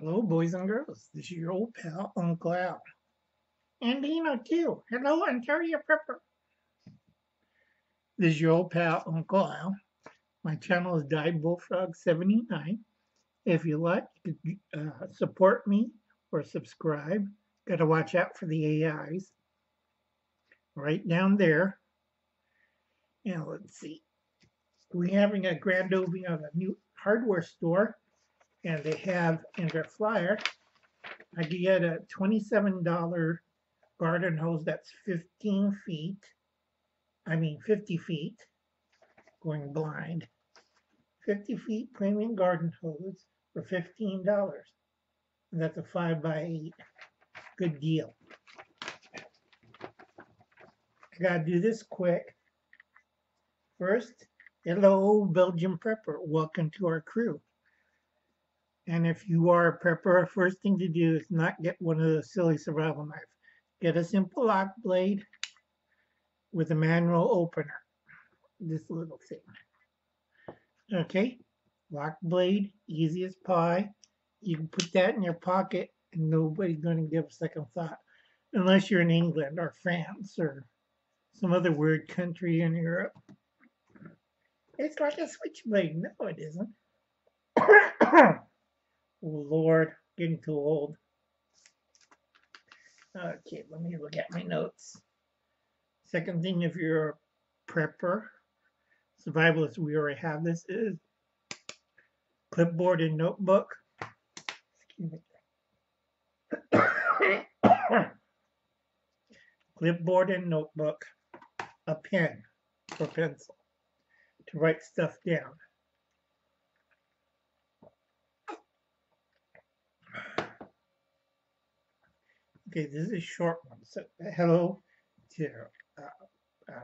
Hello, boys and girls. This is your old pal, Uncle Alan. And Dino, too. Hello, Ontario Prepper. This is your old pal, Uncle Alan. My channel is Diebulfrog79. If you like, you can support me or subscribe. Got to watch out for the AIs. Right down there. Now, let's see. We're having a grand opening of a new hardware store. And they have in their flyer, I get a $27 garden hose that's 50 feet, going blind. 50 feet premium garden hose for $15. And that's a 5x8. Good deal. I gotta do this quick. First, hello, Belgian Prepper. Welcome to our crew. And if you are a prepper, first thing to do is not get one of those silly survival knives. Get a simple lock blade with a manual opener. This little thing. Okay, lock blade, easy as pie. You can put that in your pocket and nobody's going to give a second thought. Unless you're in England or France or some other weird country in Europe. It's like a switchblade. No, it isn't. Oh Lord, getting too old. Okay, let me look at my notes. Second thing, if you're a prepper, survivalist, we already have this, is clipboard and notebook. Excuse me. Clipboard and notebook, a pen or pencil to write stuff down. Okay, this is a short one. So, hello to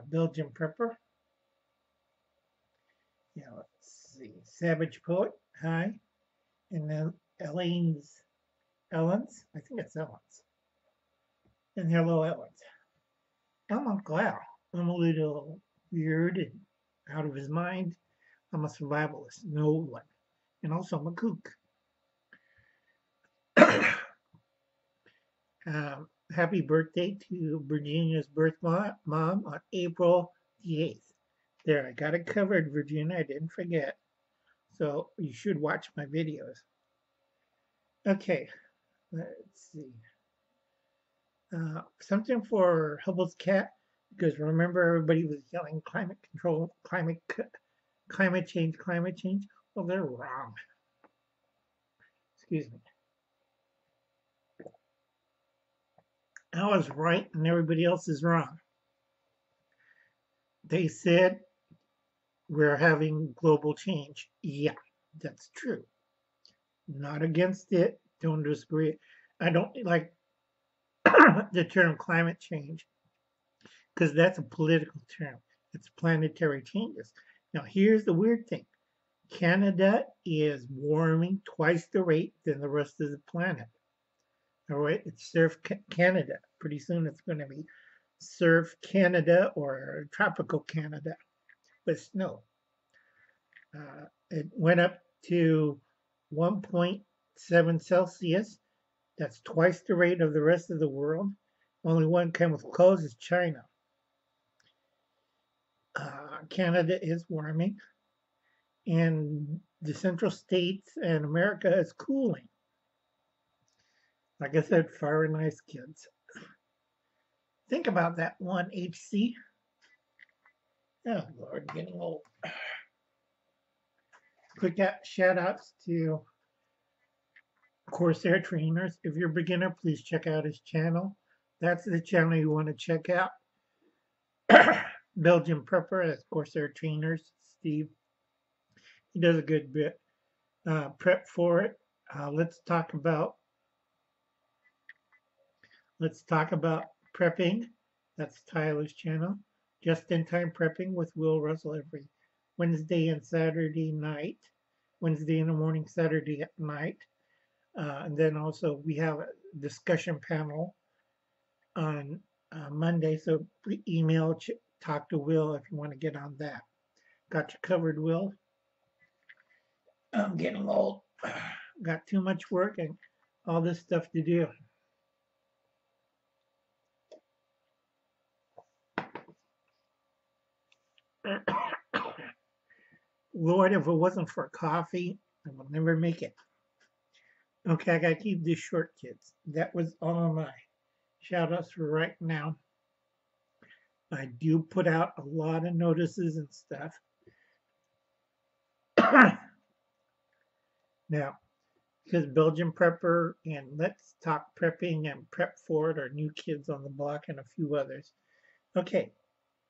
Belgian Prepper. Yeah, let's see. Savage Poet, hi. And then Ellen's. I think it's Ellen's. And hello, Ellen's. I'm Uncle Al. I'm a little weird and out of his mind. I'm a survivalist, an old one. And also, I'm a kook. Happy birthday to Virginia's birth mom on April the 8th. There, I got it covered, Virginia. I didn't forget. So you should watch my videos. Okay, let's see. Something for Hubbell's Cat, because remember everybody was yelling climate control, climate change. Well, they're wrong. Excuse me. I was right and everybody else is wrong. They said we're having global change. Yeah, that's true. Not against it. Don't disagree. I don't like the term climate change because that's a political term. It's planetary changes. Now, here's the weird thing. Canada is warming twice the rate than the rest of the planet. All right, it's Surf Canada. Pretty soon it's going to be Surf Canada or Tropical Canada with snow. It went up to 1.7 Celsius. That's twice the rate of the rest of the world. Only one came close is China. Canada is warming. And the central states and America is cooling. Like I said, fire and ice, kids. Think about that one, HC. Oh, Lord, getting old. Quick shout outs to Corsair Trainers. If you're a beginner, please check out his channel. That's the channel you want to check out. Belgian Prepper, that's Corsair Trainers, Steve. He does a good bit. Prep for it. Let's talk about prepping. That's Tyler's channel. Just-in-time prepping with Will Russell every Wednesday and Saturday night. Wednesday in the morning, Saturday at night. And then also we have a discussion panel on Monday. So email, talk to Will if you want to get on that. Got you covered, Will. I'm getting old. got too much work and all this stuff to do. Lord, if it wasn't for coffee, I would never make it. Okay, I gotta keep this short, kids. That was all my shout outs for right now. I do put out a lot of notices and stuff. Now, because Belgian Prepper and Let's Talk Prepping and Prep For It are New Kids on the Block and a few others. Okay,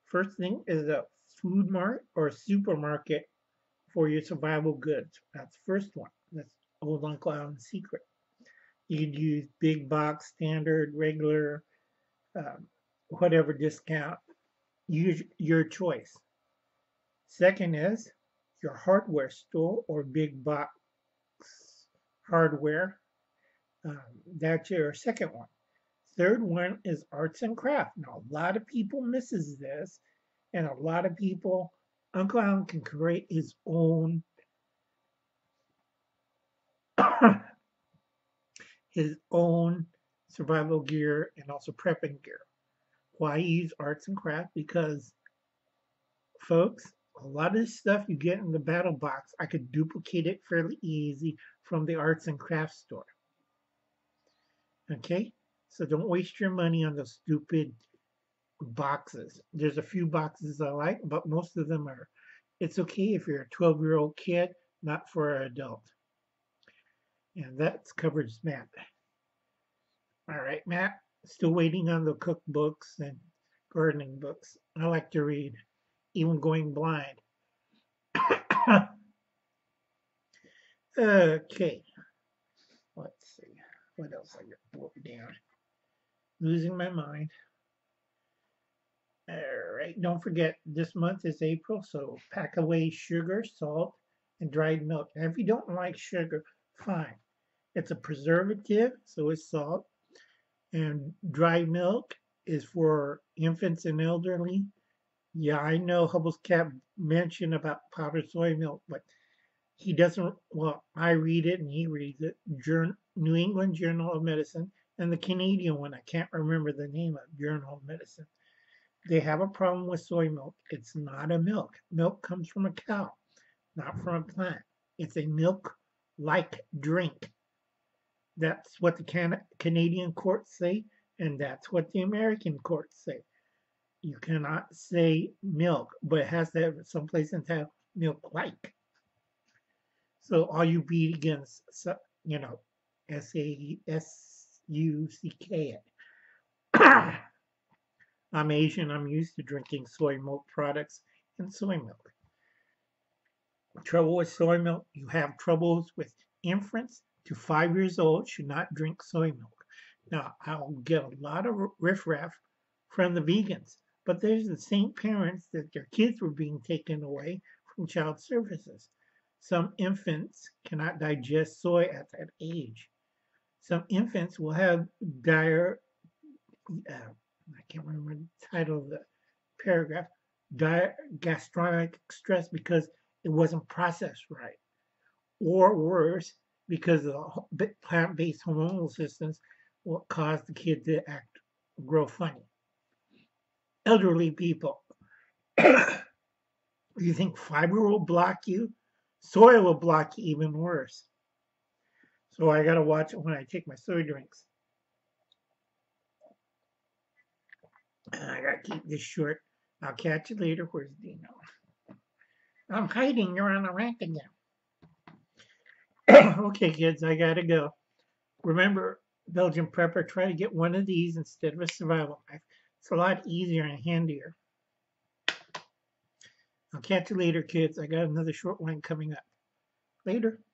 first thing is a food mart or supermarket for your survival goods. That's the first one. That's old Uncle Alan's secret. You'd use big box, standard, regular, whatever discount. Use your choice. Second is your hardware store or big box hardware. That's your second one. Third one is arts and craft. Now, a lot of people misses this, and a lot of people, Uncle Alan can create his own his own survival gear and also prepping gear. Why use arts and craft? Because, folks, a lot of this stuff you get in the battle box, I could duplicate it fairly easy from the arts and craft store. Okay, so don't waste your money on those stupid boxes. There's a few boxes I like, but most of them are, it's okay if you're a 12-year-old kid, not for an adult. And that covers Matt. All right, Matt, still waiting on the cookbooks and gardening books. I like to read, even going blind. Okay, let's see, what else I got booked down? Losing my mind. All right, don't forget, this month is April, so pack away sugar, salt, and dried milk. And if you don't like sugar, fine. It's a preservative, so it's salt. And dried milk is for infants and elderly. Yeah, I know Hubbell's Cap mentioned about powdered soy milk, but he doesn't, well, I read it and he reads it. New England Journal of Medicine, and the Canadian one, I can't remember the name of, Journal of Medicine. They have a problem with soy milk. It's not a milk. Milk comes from a cow, not from a plant. It's a milk-like drink. That's what the Canadian courts say, and that's what the American courts say. You cannot say milk, but it has to have someplace entitled milk-like. So all you beat against, you know, S-A-S-U-C-K-A. I'm Asian, I'm used to drinking soy milk products and soy milk. Trouble with soy milk, you have troubles with infants to 5 years old should not drink soy milk. Now, I'll get a lot of riffraff from the vegans, but there's the same parents that their kids were being taken away from child services. Some infants cannot digest soy at that age. Some infants will have I can't remember the title of the paragraph, gastronic stress because it wasn't processed right. Or worse, because of the plant-based hormonal systems will cause the kid to grow funny. Elderly people, you think fiber will block you? Soy will block you even worse. So I gotta watch it when I take my soy drinks. I gotta keep this short. I'll catch you later. Where's Dino? I'm hiding. You're on a rank again. Okay, kids, I gotta go. Remember, Belgian Prepper, try to get one of these instead of a survival knife. It's a lot easier and handier. I'll catch you later, kids. I got another short one coming up. Later.